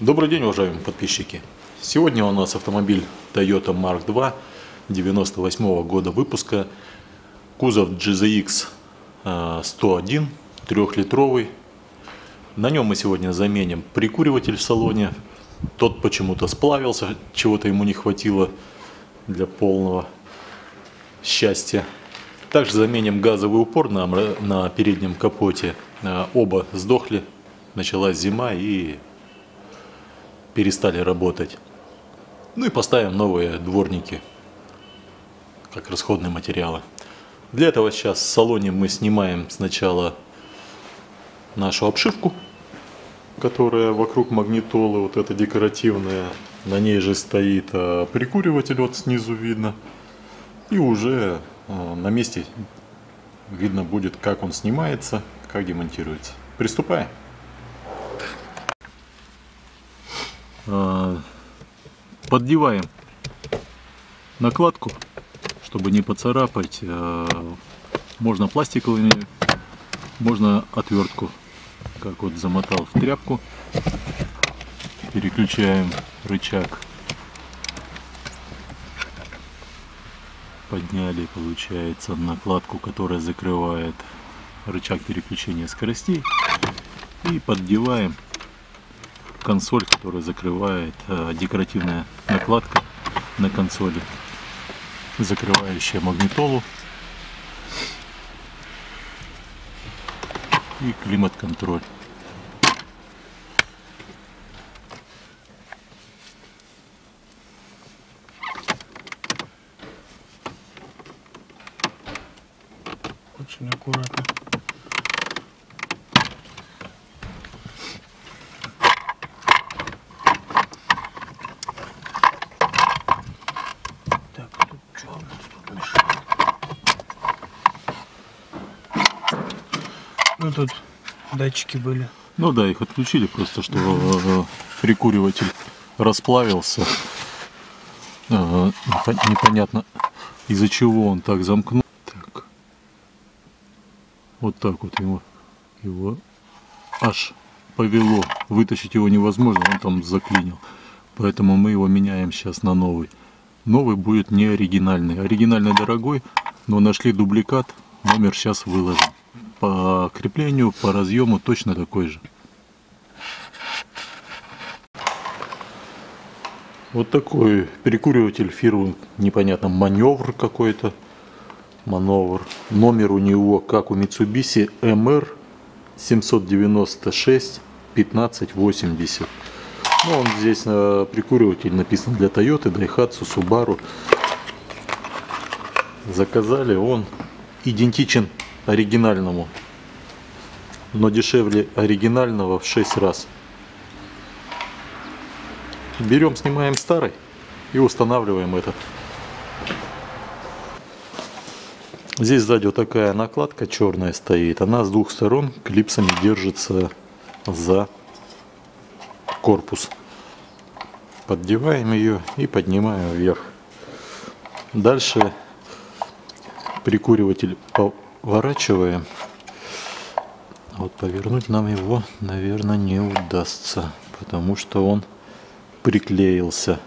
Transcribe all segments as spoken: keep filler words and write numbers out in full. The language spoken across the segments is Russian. Добрый день, уважаемые подписчики! Сегодня у нас автомобиль Toyota Mark два девяносто восьмого года выпуска. Кузов джи зет икс сто один, трехлитровый. На нем мы сегодня заменим прикуриватель в салоне. Тот почему-то сплавился, чего-то ему не хватило для полного счастья. Также заменим газовый упор на, на переднем капоте. Оба сдохли, началась зима и... перестали работать. Ну и поставим новые дворники как расходные материалы. Для этого сейчас в салоне мы снимаем сначала нашу обшивку, которая вокруг магнитолы, вот эта декоративная, на ней же стоит прикуриватель, вот снизу видно, и уже на месте видно будет, как он снимается, как демонтируется. Приступаем. Поддеваем накладку, чтобы не поцарапать. Можно пластиковыми, можно отвертку, как вот замотал в тряпку. Переключаем рычаг. Подняли, получается, накладку, которая закрывает рычаг переключения скоростей. И поддеваем консоль, которая закрывает, э, декоративная накладка на консоли, закрывающая магнитолу и климат-контроль. Очень аккуратно. Ну тут датчики были. Ну да, их отключили просто, что прикуриватель расплавился. Ага, непонятно, из-за чего он так замкнул. Так. Вот так вот его, его аж повело. Вытащить его невозможно, он там заклинил. Поэтому мы его меняем сейчас на новый. Новый будет не оригинальный. Оригинальный дорогой, но нашли дубликат. Номер сейчас выложим. По креплению, по разъему точно такой же. Вот такой перекуриватель фирмы, непонятно, маневр какой-то. Маневр. Номер у него, как у Mitsubishi, эм эр семь девять шесть пятнадцать восемьдесят. Ну, он здесь на прикуриватель написан для Toyota, Daihatsu, Subaru. Заказали, он идентичен оригинальному, но дешевле оригинального в шесть раз. Берем, снимаем старый и устанавливаем этот. Здесь сзади вот такая накладка черная стоит, она с двух сторон клипсами держится за корпус. Поддеваем ее и поднимаем вверх. Дальше прикуриватель по Поворачиваем. Вот повернуть нам его, наверное, не удастся, потому что он приклеился.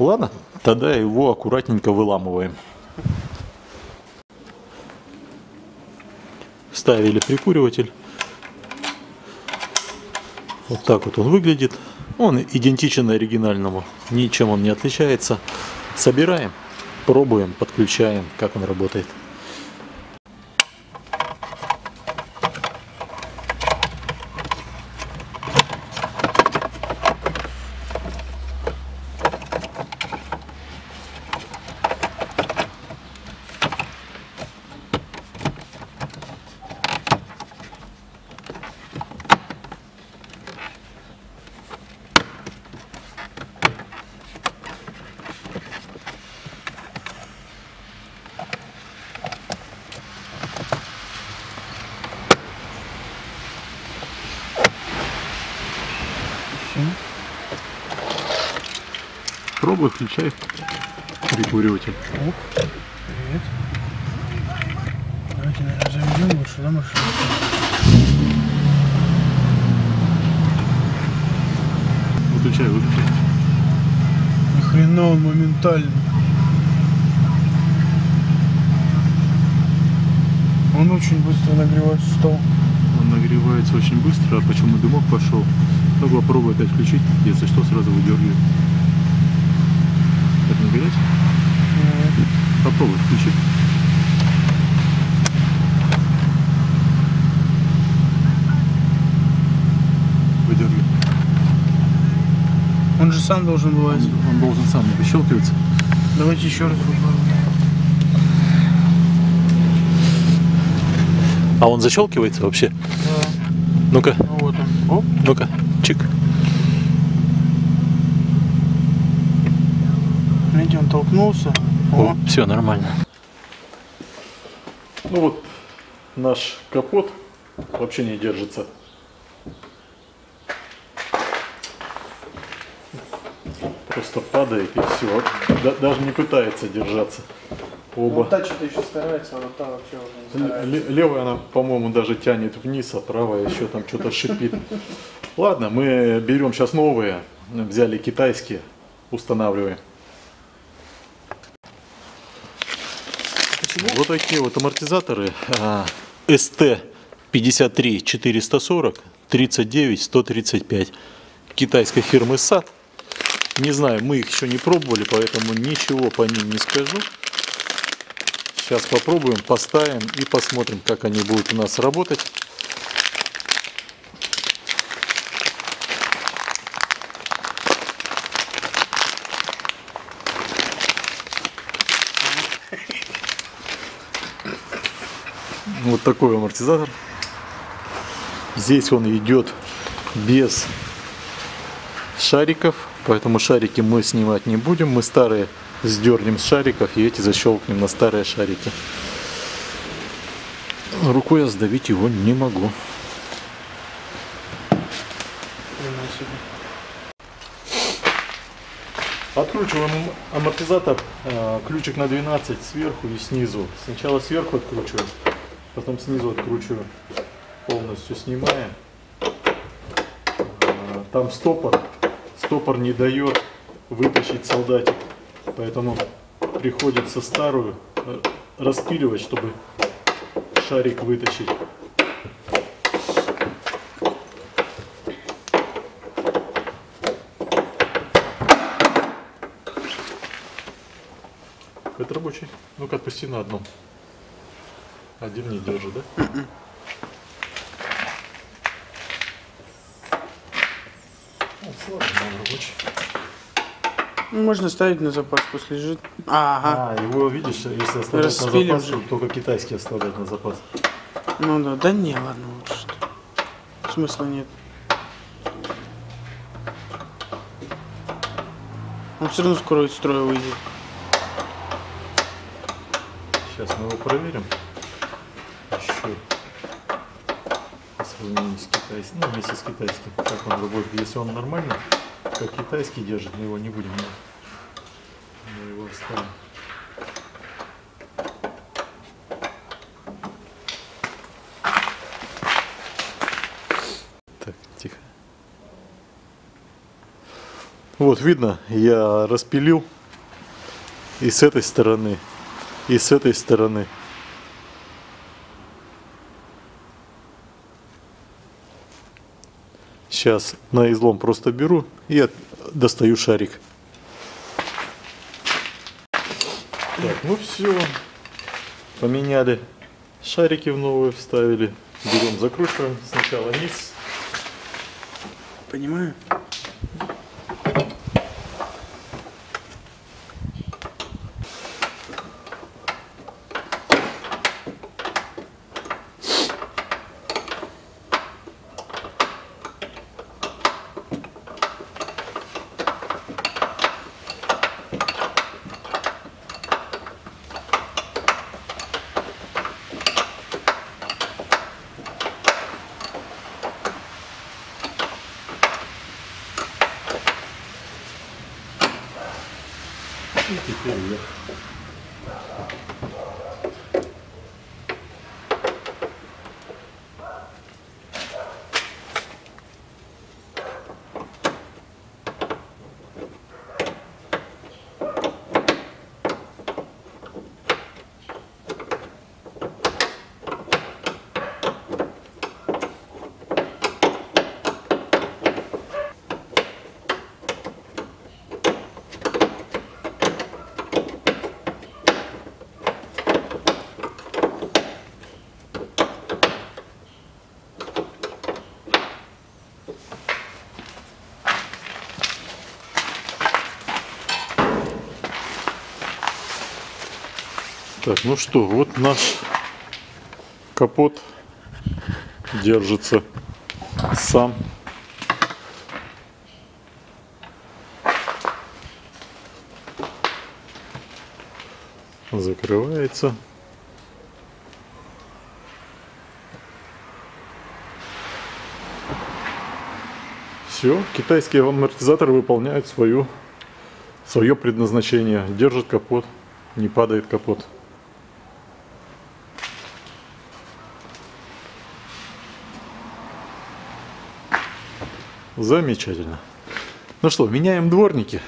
Ладно, тогда его аккуратненько выламываем. Вставили прикуриватель. Вот так вот он выглядит. Он идентичен оригинальному, ничем он не отличается. Собираем. Пробуем, подключаем, как он работает. Пробуй, включай прикуриватель. Оп, привет. Давайте, наверное, заведем лучше, да, машину? чай выпили. Ни хрена, он моментально. Он очень быстро нагревается стол. Он нагревается очень быстро, а почему дымок пошел? Ну, попробую опять включить, если что, сразу выдергивает. Так не горячий? Нет. Попробуй включить. Выдергивает. Он же сам должен бывать. Он, он должен сам выщелкиваться. Давайте еще раз попробуем. А он защелкивается вообще? Да. Ну-ка. Ну, вот он. Ну-ка, чик. Видите, он толкнулся. О, О. Все нормально. Ну вот, наш капот вообще не держится. Просто падает и все. Даже не пытается держаться. Оба. Вот та что-то еще старается, а вот та вообще уже не старается. Левая она, по-моему, даже тянет вниз, а правая еще там что-то шипит. Ладно, мы берем сейчас новые. Взяли китайские, устанавливаем. Почему? Вот такие вот амортизаторы эс тэ пятьдесят три четыреста сорок тридцать девять сто тридцать пять китайской фирмы сат. Не знаю, мы их еще не пробовали, поэтому ничего по ним не скажу. Сейчас попробуем, поставим и посмотрим, как они будут у нас работать. Вот такой амортизатор. Здесь он идет без шариков, поэтому шарики мы снимать не будем. Мы старые сдернем с шариков и эти защелкнем на старые шарики. Рукой я сдавить его не могу. Откручиваем амортизатор, ключик на двенадцать сверху и снизу. Сначала сверху откручиваем, потом снизу откручиваем, полностью снимаем. Там стопор, стопор не дает вытащить солдатик. Поэтому приходится старую распиливать, чтобы шарик вытащить. Это рабочий. Ну-ка, отпусти на одном. Один не держит, да? Можно ставить на запас, пусть лежит. Ага. А, его видишь, если оставить Распилим на запас, же. Только китайские оставляют на запас. Ну да, да не, ладно, лучше что. Смысла нет. Он все равно скоро из строя выйдет. Сейчас мы его проверим. Еще. По сравнению с китайским. Ну, вместе с китайским. Как он работает, если он нормально. Как китайский держит, мы его не будем, мы его оставим. Так, тихо. Вот видно, я распилил и с этой стороны, и с этой стороны. Сейчас на излом просто беру и достаю шарик. Так, ну все. Поменяли шарики в новые, вставили. Берем, закручиваем. Сначала низ. Понимаю. И теперь вверх. Так, ну что, вот наш капот держится сам. Закрывается. Все, китайский амортизатор выполняет свою, свое предназначение. Держит капот, не падает капот. Замечательно. Ну что, меняем дворники.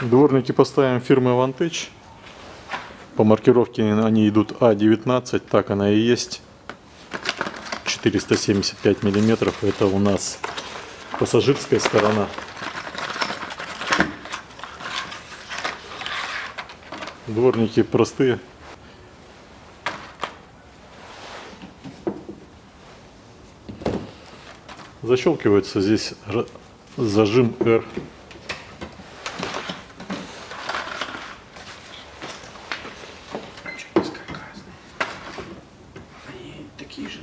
Дворники поставим фирмы Avantech. По маркировке они идут А девятнадцать, так она и есть. четыреста семьдесят пять миллиметров, это у нас пассажирская сторона. Дворники простые. Защелкивается здесь зажим R.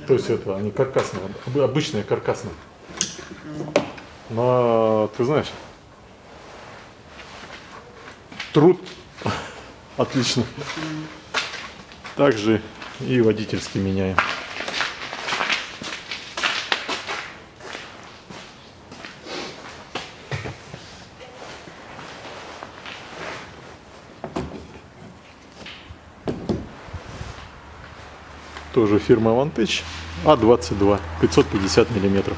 То есть это они каркасные, обычные каркасные. Но ты знаешь, труд отлично. Также и водительский меняем. Тоже фирма Avantech. А двадцать два, пятьсот пятьдесят миллиметров.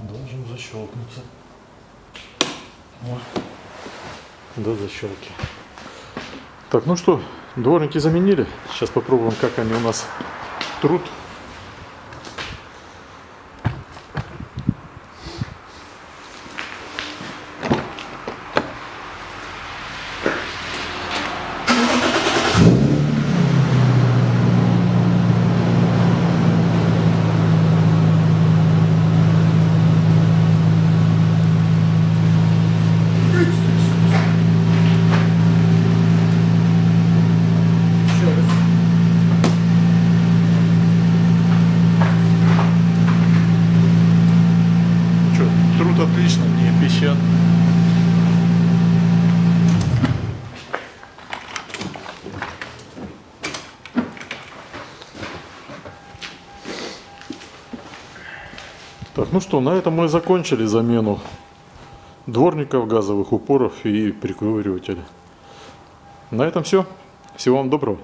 Должен защелкнуться. Вот. До защелки. Так, ну что, дворники заменили. Сейчас попробуем, как они у нас трут. Отлично, не пищат. Так, ну что, на этом мы закончили замену дворников, газовых упоров и приковыривателя. На этом все. Всего вам доброго.